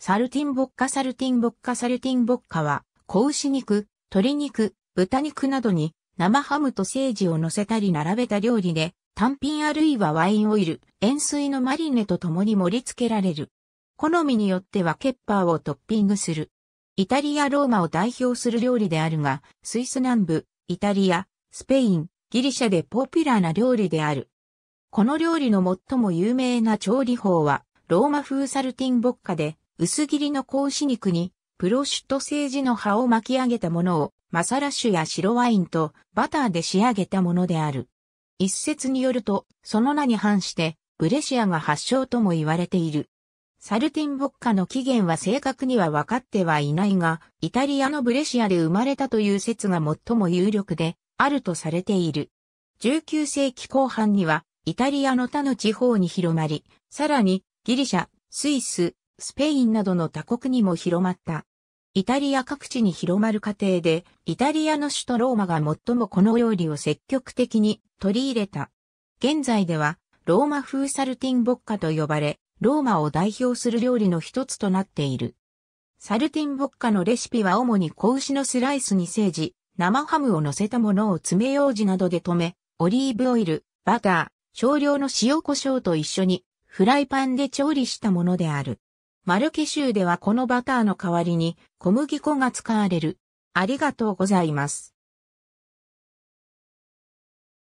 サルティンボッカは、子牛肉、鶏肉、豚肉などに生ハムとセージを乗せたり並べた料理で、単品あるいはワインオイル、塩水のマリネと共に盛り付けられる。好みによってはケッパーをトッピングする。イタリア・ローマを代表する料理であるが、スイス南部、イタリア、スペイン、ギリシャでポピュラーな料理である。この料理の最も有名な調理法は、ローマ風サルティンボッカで、薄切りの子牛肉に、プロシュットセージの葉を巻き上げたものを、マサラ酒や白ワインとバターで仕上げたものである。一説によると、その名に反して、ブレシアが発祥とも言われている。サルティンボッカの起源は正確には分かってはいないが、イタリアのブレシアで生まれたという説が最も有力で、あるとされている。19世紀後半には、イタリアの他の地方に広まり、さらに、ギリシャ、スイス、スペインなどの他国にも広まった。イタリア各地に広まる過程で、イタリアの首都ローマが最もこの料理を積極的に取り入れた。現在では、ローマ風サルティンボッカと呼ばれ、ローマを代表する料理の一つとなっている。サルティンボッカのレシピは主に子牛のスライスにセージ、生ハムを乗せたものを爪楊枝などで留め、オリーブオイル、バター、少量の塩コショウと一緒に、フライパンで調理したものである。マルケ州ではこのバターの代わりに小麦粉が使われる。ありがとうございます。